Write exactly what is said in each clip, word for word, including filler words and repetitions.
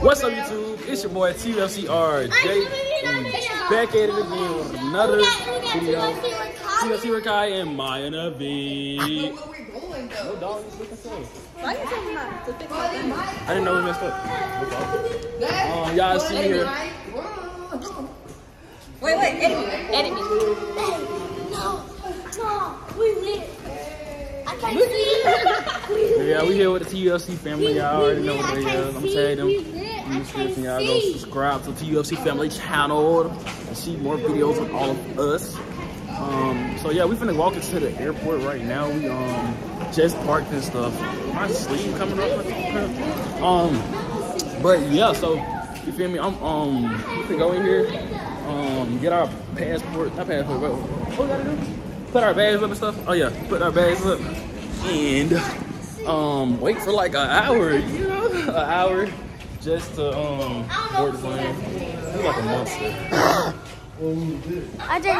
What's up, YouTube? It's your boy T L C R, back at it again with another video. T L C Rakai and Maya Naveen. I know where we're going though. No dog is looking for. Why you talking about to fix I didn't know we messed up. Um, y'all see here. Wait, wait, edit, edit me. No, no, we lit. I can't see. Yeah, we here with the T U F C family. Y'all already know what it is. I'm tagging them in the description. Y'all go subscribe to the T U F C family channel and see more videos with all of us. Um, so yeah, we finna walk into the airport right now. We um just parked and stuff. My sleeve coming up. Um, but yeah, so you feel me? I'm um, we can go in here. Um, get our passport, not passport, but what we gotta do? Put our bags up and stuff. Oh yeah, put our bags up and um, wait for like an hour, you know, an hour just to um, board the plane. It's like a monster. R J,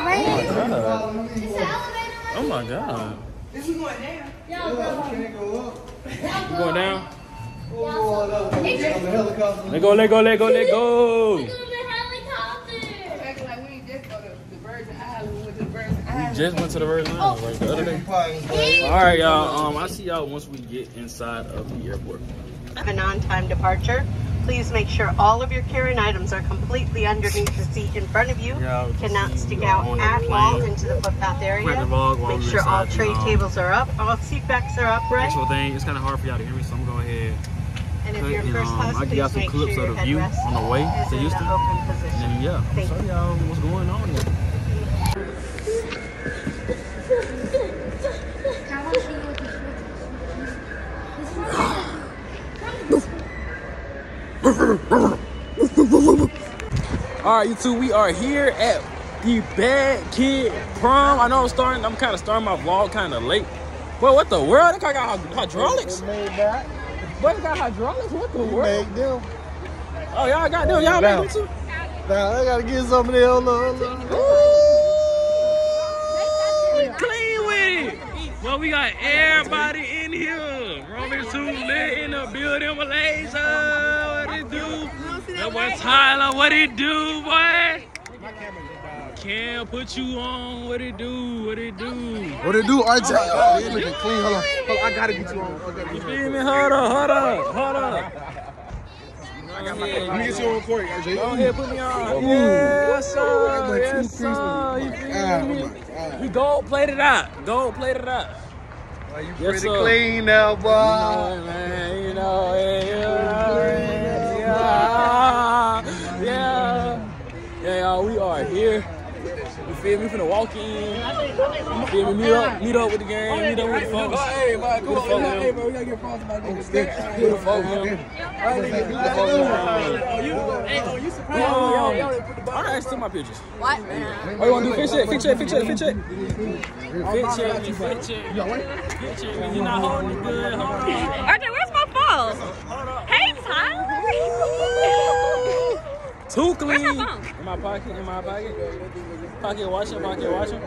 oh my god. This is going down. You going down? Let go, let go, let go, let go. Just went to the Virgin Islands like the other day. All right, y'all. Um, I'll see y'all once we get inside of the airport. An on-time departure. Please make sure all of your carry-on items are completely underneath the seat in front of you. Yeah, cannot stick out at all into the footpath area. Make sure all tray tables are up, all seat backs are upright. Actual thing, it's kind of hard for y'all to hear me, so I'm going to go ahead. And if you're first class, um, please make sure your headrest is in an open position. And yeah, I'll show y'all what's going on here. Alright, YouTube, we are here at the Bad Kid Prom. I know I'm starting, I'm kind of starting my vlog kind of late. But what the world? That car got hydraulics. What it got hydraulics? What the world? Oh, y'all got them. Y'all made them too? Nah, I gotta get some of them. Hold on, hold on. Ooh, clean with it. Well, we got everybody in here. Roman two lit in the building with laser. That boy Tyler, what it do, boy? My camera just died. Cam, put you on. What it do? What it do? What it do, R J? Oh, oh, looking clean. Hold on. Hold on. I gotta get you on. I gotta get you feel me? Hold on. Hold on. Hold on. I got my. Let me get you on recording, R J. Go ahead, put me on. Ooh. Yes, sir. Like yes, sir. You feel me? Oh, we gold plated out. Gold plated out. Well, you yes, pretty sir. Clean now, boy. You know, man. You know, man. You know, man. Yeah, yeah, yeah, y'all, we are here. You feel me? We finna walk in. You feel me? Meet up, meet up with the gang, meet up with the folks. Hey, man, come on, hey, man, we gotta get phones about this. Who the fuck, man? Oh, you surprised me? I still my pictures. What? Oh, you wanna do fit check? Fit check, fit check, fit check. Fit check, fit check. Fit check, you're not holding it good. Hold on. R J, where's my phone? Hey, Tyler. Too clean. In my pocket, in my pocket. Pocket watching, pocket watching.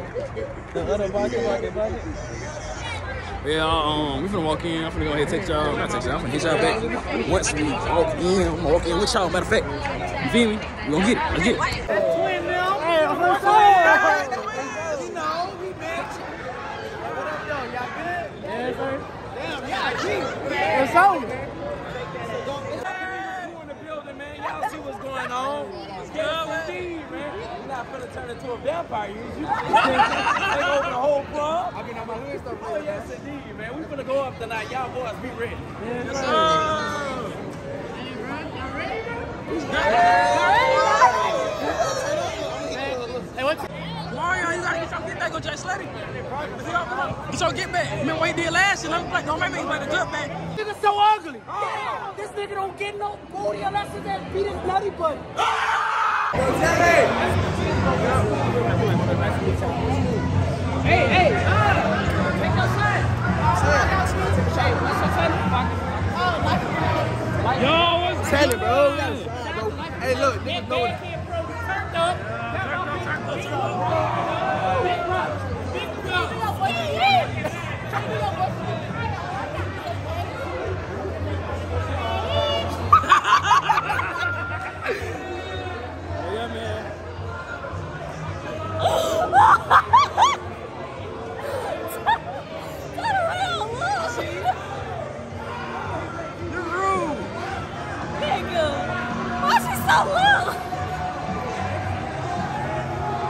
The other pocket, pocket, pocket. Yeah, um, we finna walk in. I'm finna go ahead and take y'all. Not take y'all. I'm finna hit y'all back. Once we walk in, I'm gonna walk in with y'all. Matter of fact, you feel me? We gonna get it. Let's get it. You know, we met. What up, yo? Y'all good? Yeah, sir. Damn, yeah, I see. What's up? I'm gonna turn into a vampire. You take over the whole club. I mean, I'm gonna do stuff. Oh yes, indeed, man. We finna go up tonight. Y'all boys, be ready. Yes, sir. Y'all ready? Y'all ready? Hey, what's up? Mario, you gotta get your get back on Jack Sleddy. Get your get back. I mean, what he did last year. Like, don't make me play the good back. This nigga's so ugly. Oh. This nigga don't get no booty unless he just beat his bloody butt. Hey, hey, uh, take your son. Hey, what's your son? Oh, life. Yo, what's tell it, bro. Hey, look, niggas know it.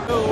Y'all,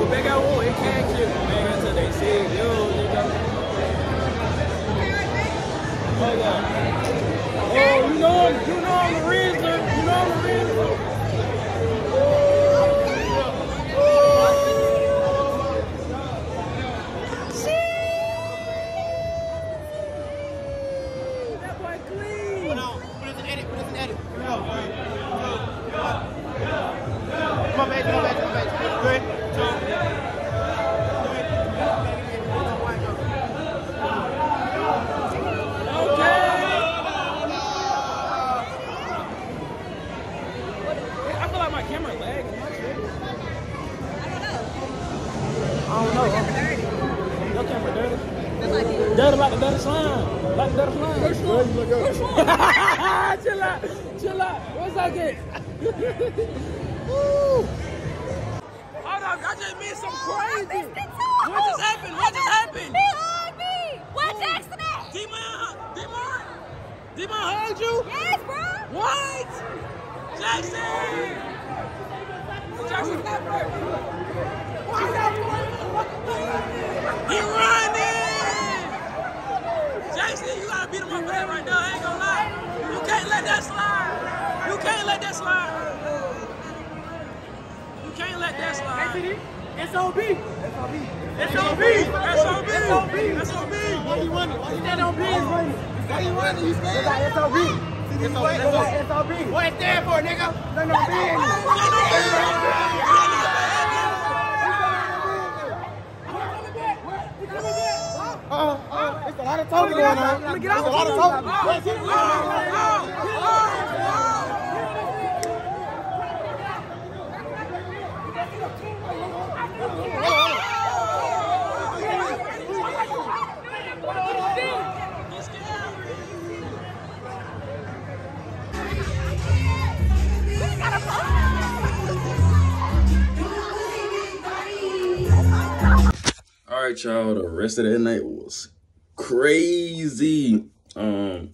the rest of that night was crazy, um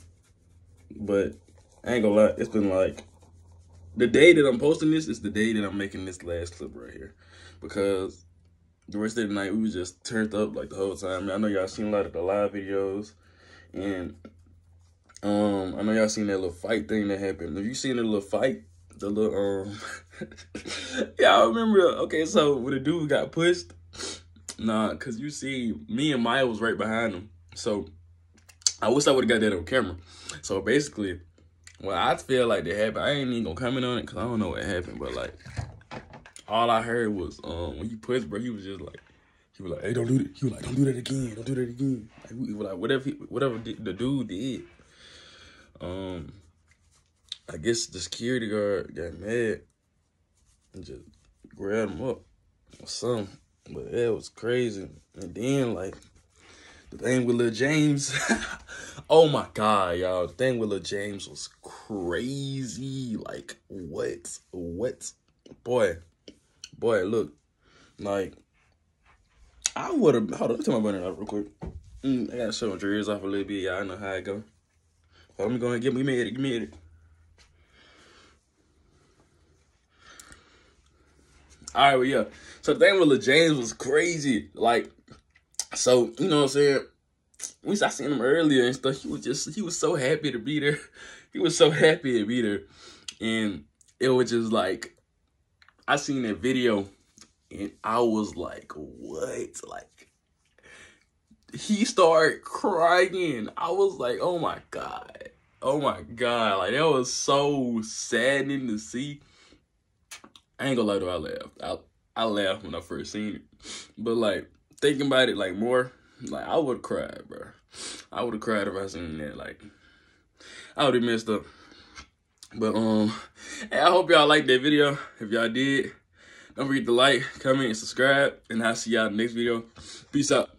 but I ain't gonna lie, it's been like the day that I'm posting this is the day that I'm making this last clip right here, because the rest of the night we was just turned up like the whole time. I know y'all seen a lot of the live videos, and um I know y'all seen that little fight thing that happened. Have you seen the little fight, the little um y'all remember? Okay, so when the dude got pushed, nah, because you see, me and Maya was right behind him. So, I wish I would have got that on camera. So, basically, well, I feel like that happened. I ain't even going to comment on it because I don't know what happened. But, like, all I heard was um, when he pushed, bro, he was just like, he was like, hey, don't do that. He was like, don't do that again. Don't do that again. Like, he was like, whatever, he, whatever the dude did. Um, I guess the security guard got mad and just grabbed him up or something. But yeah, it was crazy. And then, like, the thing with Lil James. Oh, my God, y'all. The thing with Lil James was crazy. Like, what? What? Boy. Boy, look. Like, I would have... Hold on. Let me turn my burner off real quick. Mm, I got to show my dreads off a little bit. Y'all know how it go. Let me go ahead and get me made it. Give me it. All right, well, yeah. So, the thing with Lil James was crazy. Like, so, you know what I'm saying? Once I seen him earlier and stuff, he was just, he was so happy to be there. He was so happy to be there. And it was just like, I seen that video and I was like, what? Like, he started crying. I was like, oh my God. Oh my God. Like, that was so saddening to see. I ain't gonna lie though, I laughed. I I laughed when I first seen it. But like thinking about it like more, like I would cry, bro. I would have cried if I seen that. Like I would have messed up. But um hey, I hope y'all liked that video. If y'all did, don't forget to like, comment, and subscribe. And I'll see y'all in the next video. Peace out.